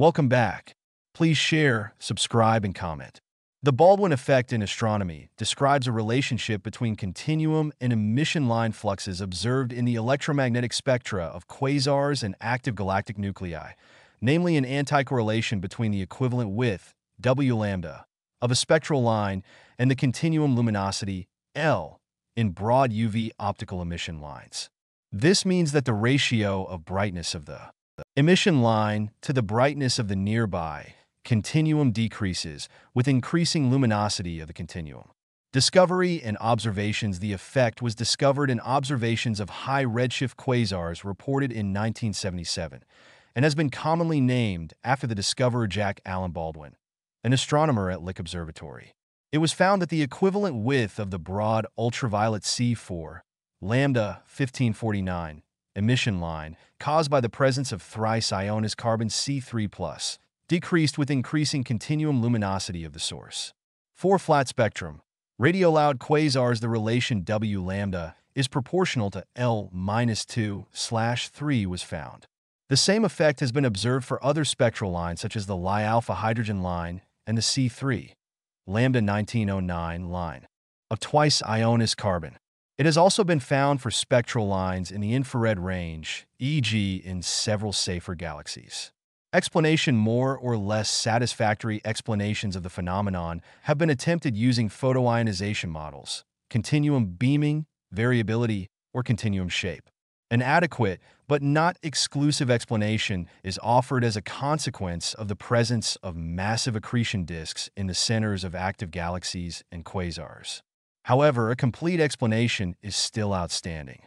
Welcome back. Please share, subscribe, and comment. The Baldwin effect in astronomy describes a relationship between continuum and emission line fluxes observed in the electromagnetic spectra of quasars and active galactic nuclei, namely an anticorrelation between the equivalent width, W lambda, of a spectral line and the continuum luminosity, L, in broad UV optical emission lines. This means that the ratio of brightness of the emission line to the brightness of the nearby continuum decreases with increasing luminosity of the continuum. Discovery and observations. The effect was discovered in observations of high redshift quasars reported in 1977 and has been commonly named after the discoverer Jack Allen Baldwin, an astronomer at Lick Observatory. It was found that the equivalent width of the broad ultraviolet C4, lambda 1549, emission line caused by the presence of thrice ionis carbon C3+, decreased with increasing continuum luminosity of the source. For flat spectrum radioloud quasars, the relation W lambda is proportional to L-2/3 was found. The same effect has been observed for other spectral lines such as the Li alpha hydrogen line and the C3 lambda 1909 line of twice ionis carbon. It has also been found for spectral lines in the infrared range, e.g. in several safer galaxies. Explanation. More or less satisfactory explanations of the phenomenon have been attempted using photoionization models, continuum beaming, variability, or continuum shape. An adequate but not exclusive explanation is offered as a consequence of the presence of massive accretion disks in the centers of active galaxies and quasars. However, a complete explanation is still outstanding.